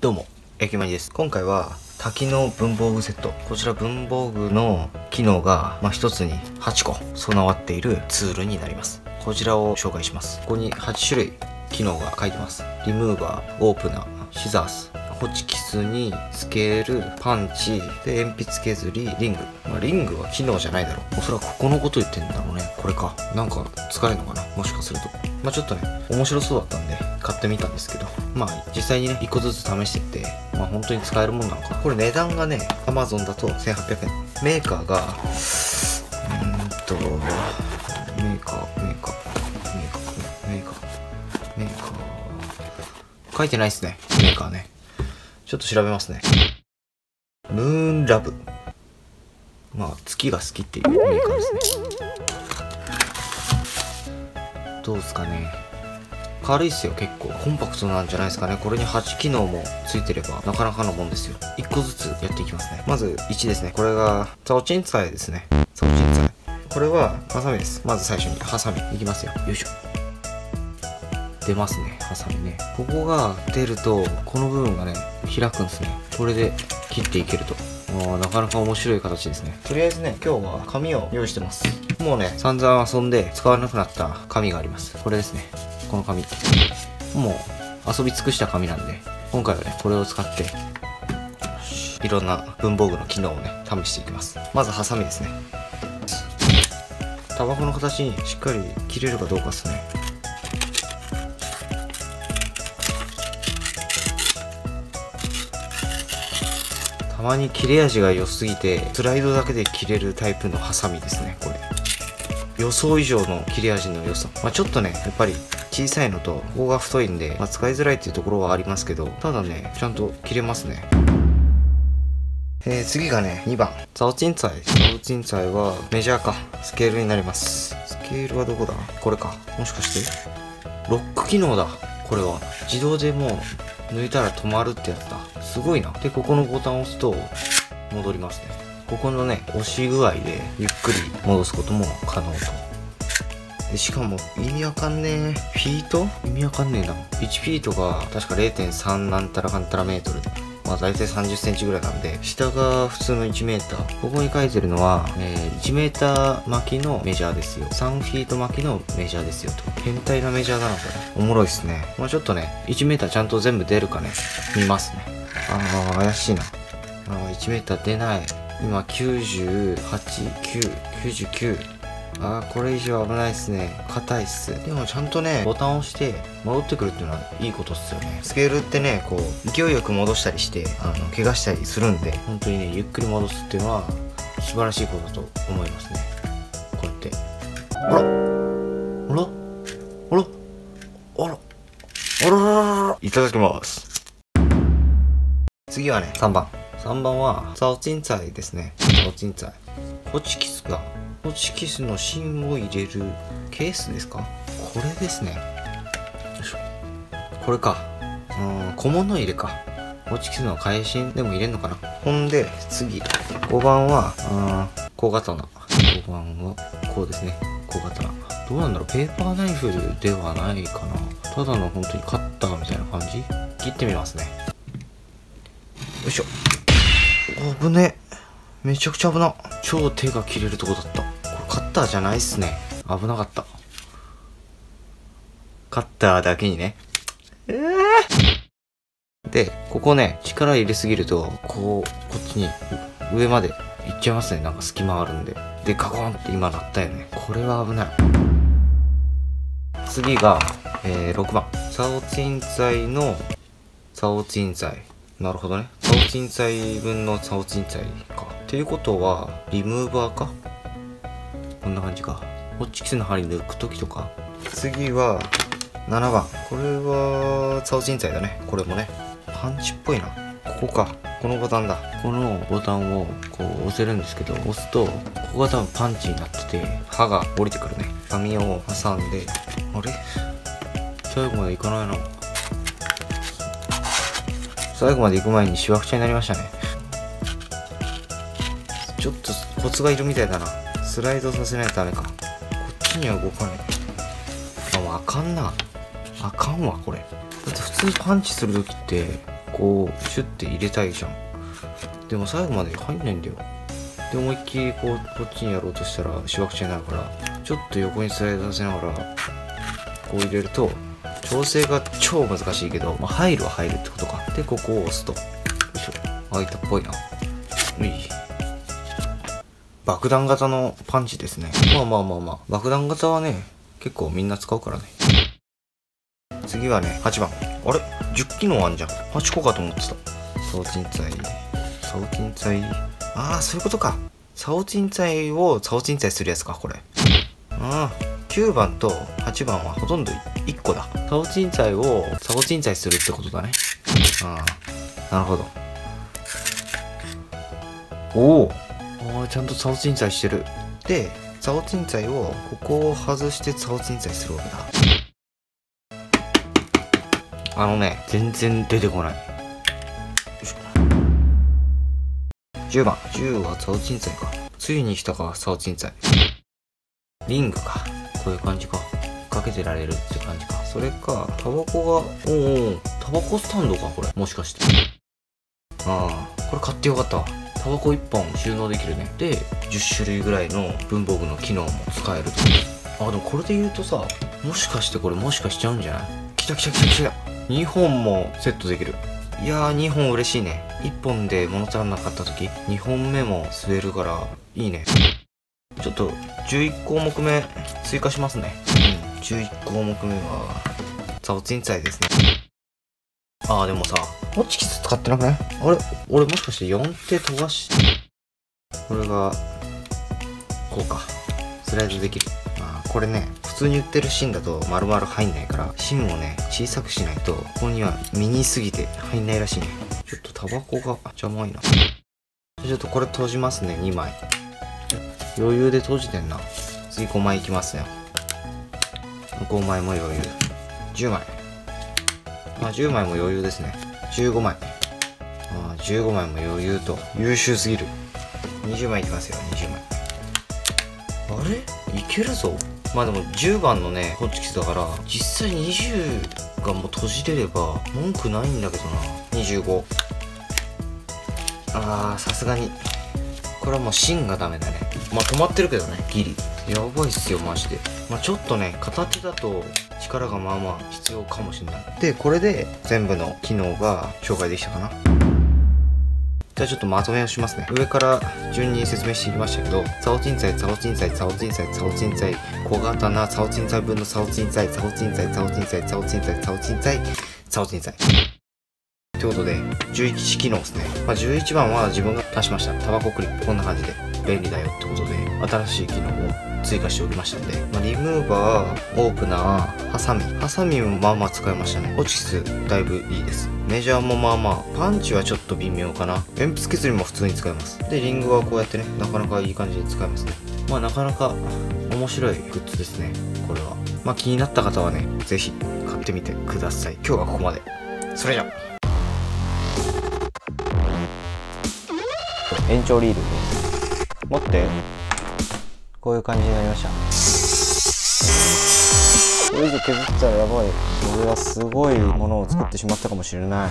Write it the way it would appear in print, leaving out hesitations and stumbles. どうも、やきまりです。今回は多機能文房具セット。こちら文房具の機能が、1つに8個備わっているツールになります。こちらを紹介します。ここに8種類機能が書いてます。リムーバー、オープナー、シザース、ホチキスにスケール、パンチ、で鉛筆削り、リング。リングは機能じゃないだろう。おそらくここのこと言ってんだろうね。これか。なんか使えるのかな、もしかすると。ちょっとね、面白そうだったんで買ってみたんですけど、実際にね、1個ずつ試してって、本当に使えるもんなのか。これ値段がね、Amazon だと1800円。メーカーが、書いてないっすね、メーカーね。ちょっと調べますね。ムーンラブ。月が好きっていうメーカーですね。どうですかね。軽いっすよ、結構。コンパクトなんじゃないですかね。これに8機能もついてれば、なかなかのもんですよ。1個ずつやっていきますね。まず1ですね。これが、ザオチンツァイですね。ザオチンツァイ。これは、ハサミです。まず最初に、ハサミ。いきますよ。よいしょ。出ますね、ハサミね。ここが出るとこの部分がね開くんですね。これで切っていけると、なかなか面白い形ですね。とりあえずね、今日は紙を用意してます。もうね、散々遊んで使わなくなった紙があります。これですね。この紙、もう遊び尽くした紙なんで、今回はねこれを使っていろんな文房具の機能をね試していきます。まずハサミですね。タバコの形にしっかり切れるかどうかですね。たまに切れ味が良すぎてスライドだけで切れるタイプのハサミですね。これ予想以上の切れ味の良さ、ちょっとねやっぱり小さいのとここが太いんで、使いづらいっていうところはありますけど、ただねちゃんと切れますね。次がね2番、ザオチンツァイ。ザオチンツァイはメジャーかスケールになります。スケールはどこだ、これか。もしかしてロック機能だ。これは自動でもう抜いたら止まるってやつだ。すごいな。で、ここのボタンを押すと戻りますね。ここのね、押し具合でゆっくり戻すことも可能と。で、しかも意味わかんねえ。フィート？意味わかんねえな。1フィートが確か 0.3 なんたらかんたらメートル。大体30センチぐらいなんで、下が普通の1メーター。ここに書いてるのは、1メーター巻きのメジャーですよ。3フィート巻きのメジャーですよと。変態なメジャーだな、これ。おもろいっすね。ちょっとね、1メーターちゃんと全部出るかね、見ますね。怪しいな。1メーター出ない。今、98、9、99。これ以上危ないっすね。硬いっす。でもちゃんとね、ボタンを押して戻ってくるっていうのはいいことっすよね。スケールってね、こう、勢いよく戻したりして、怪我したりするんで、本当にね、ゆっくり戻すっていうのは、素晴らしいことだと思いますね。こうやって。あらあらあらあらあらら、いただきます。次はね、3番。3番は、ザオチンツァイですね。ザオチンツァイ。ホチキスが、ホチキスの芯を入れるケースですか？これですね。よいしょ。これか。小物入れか。ホチキスの返しでも入れんのかな。ほんで、次。5番は、小刀。5番は、こうですね。小刀。どうなんだろう。ペーパーナイフではないかな。ただの本当にカッターみたいな感じ？切ってみますね。よいしょ。危ね。めちゃくちゃ危な。超手が切れるとこだった。これカッターじゃないっすね。危なかった。カッターだけにね。で、ここね、力入れすぎると、こっちに、上まで行っちゃいますね。なんか隙間あるんで。で、ガコンって今鳴ったよね。これは危ない。次が、6番。ザオチンツァイの、ザオチンツァイ。なるほどね。ザオチンツァイ分のザオチンツァイか。ということは、リムーバーか。こんな感じか。ホチキスの針抜くときとか。次は、7番。これは、ザオチンツァイだね。これもね。パンチっぽいな。ここか。このボタンだ。このボタンをこう押せるんですけど、押すと、ここが多分パンチになってて、刃が降りてくるね。紙を挟んで、あれ？最後までいかないな。最後まで行く前にしわくちゃになりましたね。ちょっとコツがいるみたいだな。スライドさせないとダメか。こっちには動かない。あかんな。あかんわ、これ。だって普通にパンチするときって、ここうシュッて入れたいじゃん。でも最後まで入んないんだよ。で思いっきりこうこっちにやろうとしたらしわくちゃになるから、ちょっと横にスライドさせながらこう入れると調整が超難しいけど、まあ、入るは入るってことか。でここを押すと、よいしょ、開いたっぽいな。うい、爆弾型のパンチですね。まあまあまあまあ、爆弾型はね結構みんな使うからね。次はね8番。あれ10機能あんじゃん。8個かと思ってた。総鎮祭、総鎮祭、ああそういうことか。総鎮祭を総鎮祭するやつかこれ。ああ9番と8番はほとんど1個だ。総鎮祭を総鎮祭するってことだね。ああなるほど。おお、ああちゃんと総鎮祭してる。で総鎮祭をここを外して総鎮祭するわけだ。あのね全然出てこない。10番、10は総鎮祭か。ついに来たか総鎮祭。リングか、こういう感じか。かけてられるって感じか。それかタバコが、おおタバコスタンドかこれ、もしかして。ああこれ買ってよかったわ。タバコ1本収納できるね。で10種類ぐらいの文房具の機能も使えると。あでもこれで言うとさ、もしかしてこれもしかしちゃうんじゃない？来た来た来た来た、2本もセットできる。いやー2本嬉しいね。1本で物足らなかった時2本目も吸えるからいいね。ちょっと11項目目追加しますね。うん、11項目目は総鎮祭ですね。あーでもさ、ホッチキス使ってなくない？あれ俺もしかして4手飛ばして、これがこうか、スライドできる。まあこれね普通に売ってる芯だと丸々入んないから、芯をね小さくしないとここにはミニすぎて入んないらしいね。ちょっとタバコが邪魔いな。ちょっとこれ閉じますね。2枚余裕で閉じてんな。次5枚いきますね。5枚も余裕。10枚、あ10枚も余裕ですね。15枚、あ15枚も余裕と優秀すぎる。20枚いきますよ。20枚、あれいけるぞ。まあでも10番のねホッチキスだから、実際20がもう閉じれれば文句ないんだけどな。25、あーさすがにこれはもう芯がダメだね。まあ止まってるけどねギリ。やばいっすよマジで。まあちょっとね片手だと力がまあまあ必要かもしれない。でこれで全部の機能が紹介できたかな。じゃあちょっとまとめをしますね。上から順に説明していきましたけど、総鎮祭、総鎮祭、総鎮祭、総鎮祭、小刀、総鎮祭分の総鎮祭、総鎮祭、総鎮祭、総鎮祭、総鎮祭、総鎮祭ということで11機能ですね。まあ、11番は自分が足しました。タバコクリップこんな感じで便利だよってことで新しい機能を追加しておきましたので、まあ、リムーバー、オープナー、ハサミ、ハサミもまあまあ使いましたね。ホチキスだいぶいいです。メジャーもまあまあ、パンチはちょっと微妙かな。鉛筆削りも普通に使えます。でリングはこうやってねなかなかいい感じで使えますね。まあなかなか面白いグッズですねこれは。まあ気になった方はね是非買ってみてください。今日はここまで。それじゃ延長リール持ってこういう感じになりました。これ以上削ったらやばい。俺はすごいものを作ってしまったかもしれない。